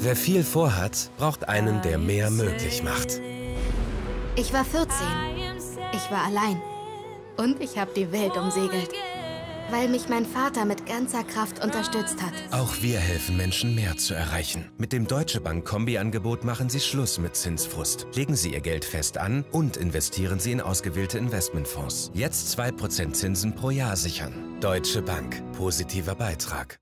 Wer viel vorhat, braucht einen, der mehr möglich macht. Ich war 14. Ich war allein. Und ich habe die Welt umsegelt. Weil mich mein Vater mit ganzer Kraft unterstützt hat. Auch wir helfen Menschen, mehr zu erreichen. Mit dem Deutsche Bank Kombi-Angebot machen Sie Schluss mit Zinsfrust. Legen Sie Ihr Geld fest an und investieren Sie in ausgewählte Investmentfonds. Jetzt 2% Zinsen pro Jahr sichern. Deutsche Bank. Positiver Beitrag.